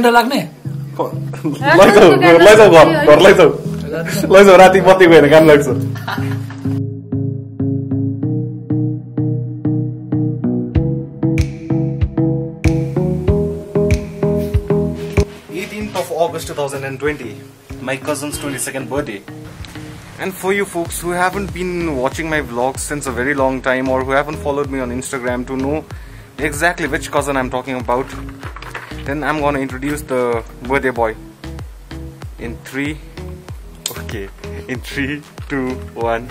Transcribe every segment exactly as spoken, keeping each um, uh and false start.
Tender लाग्ने लैजाऊ लैजाऊ घर घर लैजाऊ लैजाऊ राति बत्ती गएर काम लाग्छ। eighteenth of August two thousand twenty, my cousin's twenty-second birthday. And for you folks who haven't been watching my vlogs since a very long time or who haven't followed me on Instagram to know exactly which cousin I'm talking about, then I'm gonna introduce the birthday boy in three, okay, in three, two, one.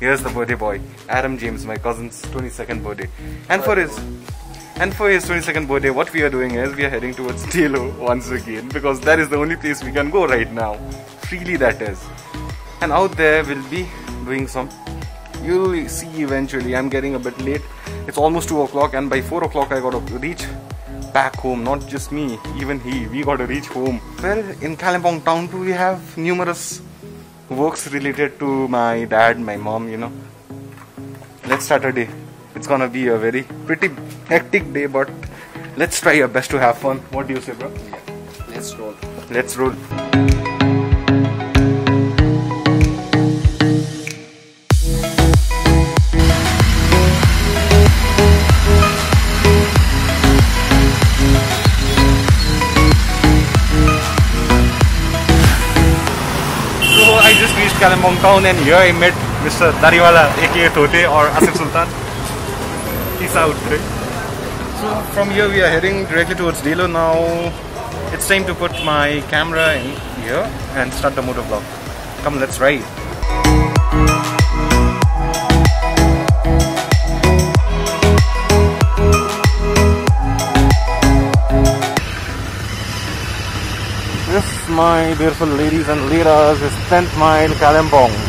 Here's the birthday boy, Adam James, my cousin's twenty-second birthday. And for his And for his twenty-second birthday, what we are doing is we are heading towards Delo once again, because that is the only place we can go right now. Freely, that is. And out there we'll be doing some. You'll see eventually. I'm getting a bit late. It's almost two o'clock, and by four o'clock I gotta reach back home. Not just me, even he. We gotta reach home. Well, in Kalimpong town too, we have numerous works related to my dad, my mom. You know. Let's start our day. It's gonna be a very pretty hectic day, but let's try our best to have fun. What do you say, bro? Yeah. Let's roll. Let's roll. So I just reached Kalimpong town, and here I met Mister Dariwala, aka Thote, or Asif Sultan. Peace out, right? So from here we are heading directly towards Delo now. It's time to put my camera in here and start the motor vlog. Come, let's ride. This, my beautiful ladies and leaders, is tenth mile Kalimpong.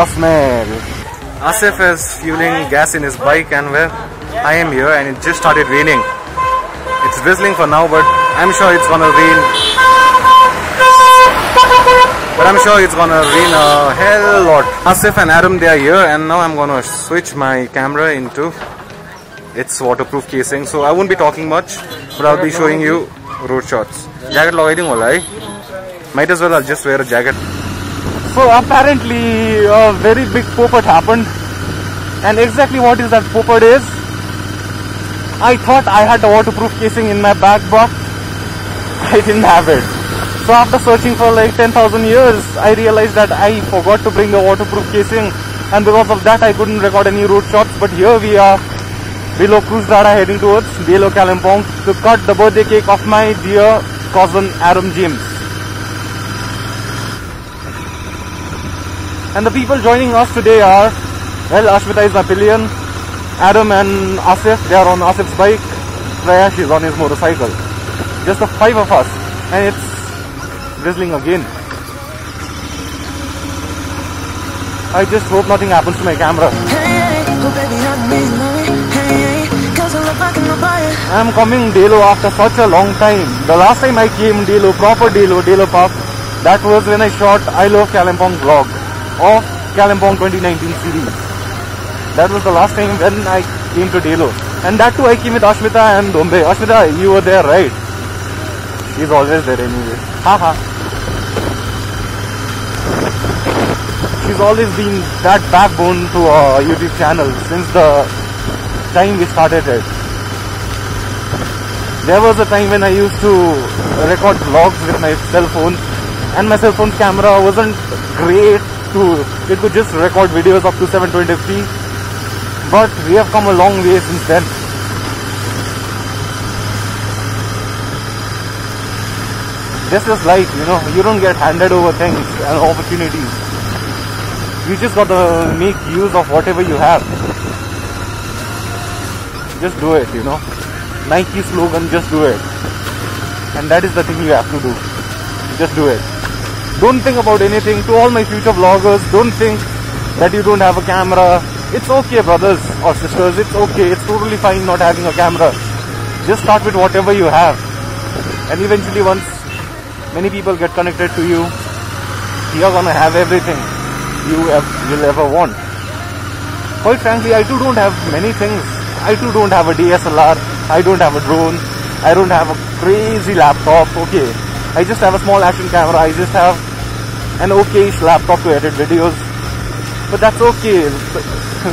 Bus mail. Asif is fueling gas in his bike, and well, I am here, and it just started raining. It's drizzling for now, but I'm sure it's gonna rain. But I'm sure it's gonna rain a hell lot. Asif and Adam, they are here, and now I'm gonna switch my camera into its waterproof casing. So I won't be talking much, but I'll be showing you road shots. Jacket logging, right? Might as well I'll just wear a jacket. So apparently a very big popot happened, and exactly what is that popot is, I thought I had a waterproof casing in my bag, but I didn't have it. So after searching for like ten thousand years, I realized that I forgot to bring a waterproof casing, and because of that I couldn't record any road shots. But here we are below Cruzrada, heading towards Delo Kalimpong to cut the birthday cake of my dear cousin Adam James. And the people joining us today are, well, Ashmita is my pillion, Adam and Asif, they are on Asif's bike, Ryash is on his motorcycle. Just the five of us, and it's drizzling again. I just hope nothing happens to my camera. I am coming Delo after such a long time. The last time I came Delo, proper Delo, Delo Park, that was when I shot I Love Kalimpong vlog of Kalimpong twenty nineteen series. That was the last time when I came to Delo, and that too I came with Ashmita and Dombey. Ashmita, you were there, right? She's always there anyway. Haha. She's always been that backbone to our YouTube channel since the time we started it. There was a time when I used to record vlogs with my cell phone, and my cell phone camera wasn't great. It could just record videos up to seven twenty p, but we have come a long way since then. This is life, you know, you don't get handed over things and opportunities. You just gotta make use of whatever you have. Just do it, you know. Nike slogan, just do it. And that is the thing you have to do. Just do it. Don't think about anything. To all my future vloggers, don't think that you don't have a camera. It's okay, brothers or sisters, it's okay. It's totally fine not having a camera. Just start with whatever you have, and eventually once many people get connected to you, you're gonna have everything you will ever want. Quite frankly, I too don't have many things. I too don't have a D S L R, I don't have a drone, I don't have a crazy laptop, okay. I just have a small action camera, I just have an okayish laptop to edit videos. But that's okay.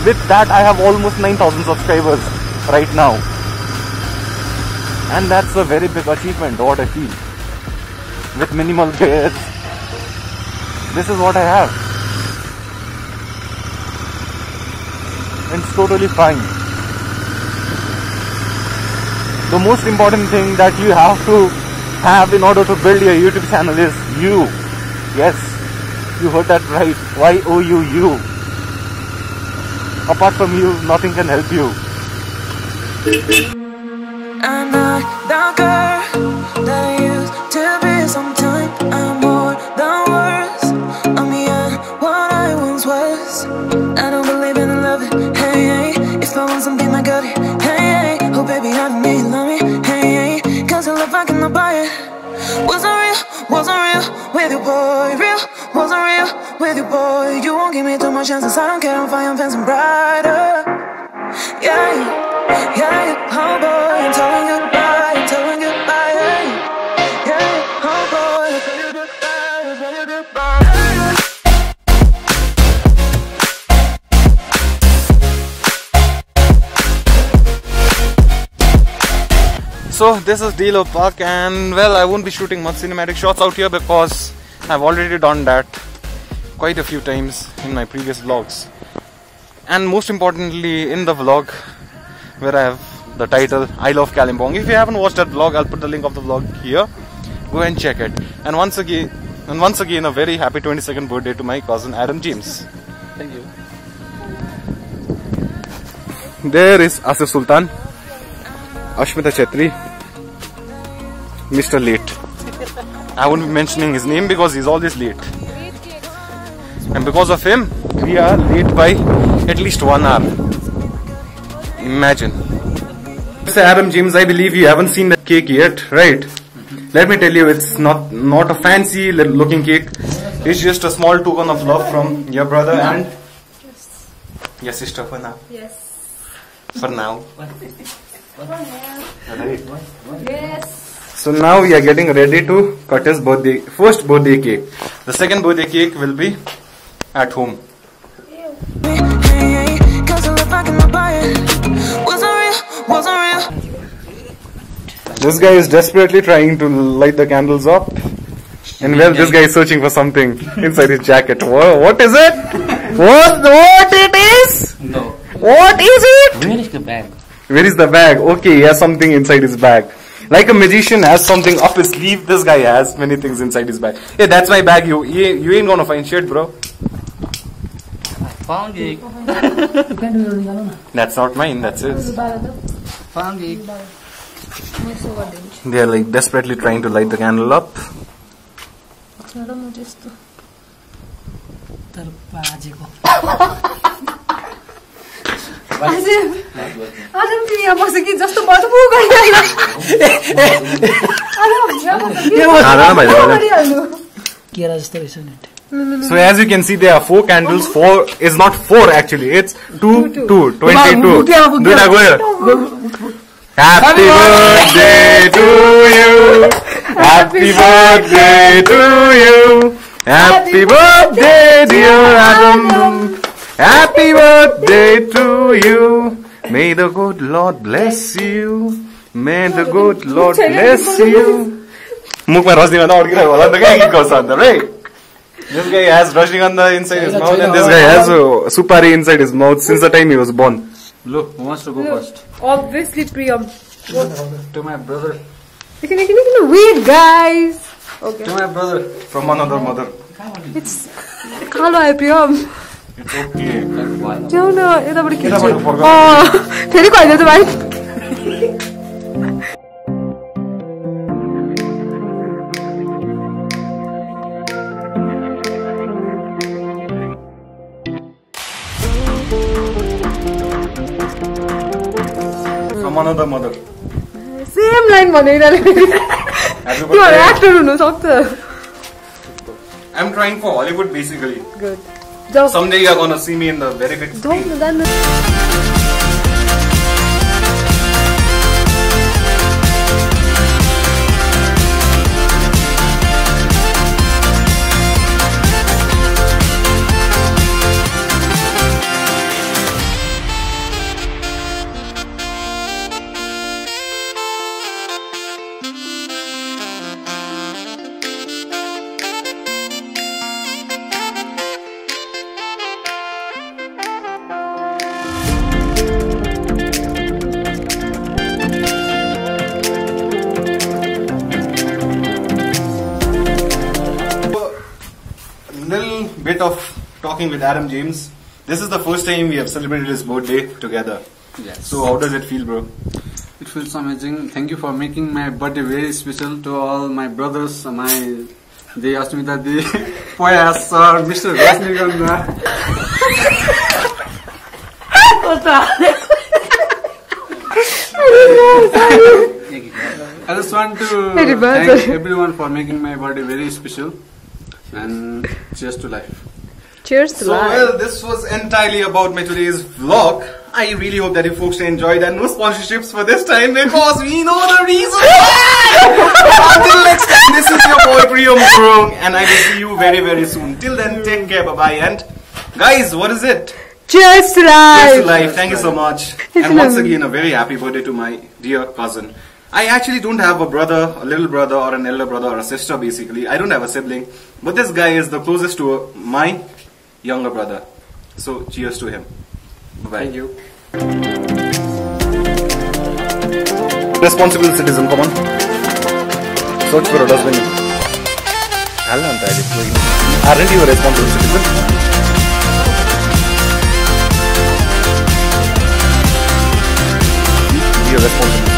With that, I have almost nine thousand subscribers right now. And that's a very big achievement, what I feel. With minimal gears, this is what I have. It's totally fine. The most important thing that you have to have in order to build your YouTube channel is you. Yes, you heard that right. Y O U, you. Apart from you, nothing can help you. I'm not the girl that used to be. Sometimes I'm more than words. I'm beyond what I once was. I don't believe in love. Hey, hey, if I want something, I got it. Hey, hey, oh baby, I need love me. Hey, hey, cause the love I cannot buy it. Wasn't real, wasn't real with you, boy. Real, wasn't real with you, boy. You won't give me too much chances. I don't care, I'm fine, I'm fancy brighter. Yeah, yeah, oh boy, I'm telling you goodbye, I'm telling you goodbye. Yeah, yeah, oh boy, I'm telling you goodbye, I'm telling you goodbye. So this is Delo Park, and well, I won't be shooting much cinematic shots out here because I've already done that quite a few times in my previous vlogs. And most importantly, in the vlog where I have the title I Love Kalimpong. If you haven't watched that vlog, I'll put the link of the vlog here. Go and check it. And once again, and once again, a very happy twenty-second birthday to my cousin Adam James. Thank you. There is Asif Sultan, Ashmita Chetri, Mister Late. I won't be mentioning his name because he's always late. And because of him, we are late by at least one hour. Imagine. Mister Adam James, I believe you haven't seen the cake yet, right? Mm-hmm. Let me tell you, it's not not a fancy looking cake. It's just a small token of love from your brother now. And yes. Your sister for now. Yes. For now. What? What? For now. Right. What? What? Yes. So now we are getting ready to cut his birthday, first birthday cake. The second birthday cake will be at home. This guy is desperately trying to light the candles up. And well, this guy is searching for something inside his jacket. Whoa, what is it? What, what it is? No. What is it? Where is the bag? Where is the bag? Okay, he has something inside his bag. Like a magician has something up his sleeve, this guy has many things inside his bag. Hey, that's my bag. You, you ain't gonna find shit, bro. Found it. That's not mine, that's his. Found it. They are like desperately trying to light the candle up. So as you can see, there are four candles. Four is not four actually. It's two, two, two twenty-two. Happy birthday to you. Happy birthday to you. Happy birthday, dear Adam. Happy birthday to you. May the good Lord bless you. May the good Lord bless you. Right? This guy has Rajnikandha inside his mouth, and this guy has uh, supari inside his mouth since the time he was born. Look, who wants to go first? Obviously, Priyam. To my brother. Wait, guys. Okay. To my brother. From another mother. It's. Khala, Priyam. It's okay. No, no. It's about kitchen. Oh, tell you what, another mother. Same line, you are actor, no doctor. I'm trying for Hollywood basically. Good. Job. Someday you are gonna see me in the very big screen. Job. of talking with Adam James. This is the first time we have celebrated his birthday together. Yes. So how does it feel, bro? It feels amazing. Thank you for making my birthday very special. To all my brothers, my the Ashmita, the Poyas, or Mister Rasnikanda. I just want to thank everyone for making my birthday very special, and cheers to life. Cheers to so, life. So well, this was entirely about my today's vlog. I really hope that you folks enjoyed, and no sponsorships for this time because we know the reason why. Until next time, this is your boy Priyam Gurung, and I will see you very very soon. Till then, take care, bye bye, and guys, what is it? Cheers to life. Cheers to life. Thank you so much, it's and once again a very happy birthday to my dear cousin. I actually don't have a brother, a little brother or an elder brother or a sister basically. I don't have a sibling. But this guy is the closest to my younger brother. So cheers to him. Bye-bye. Thank you. Responsible citizen, come on. Search for a dustbin. Aren't you a responsible citizen? You're responsible.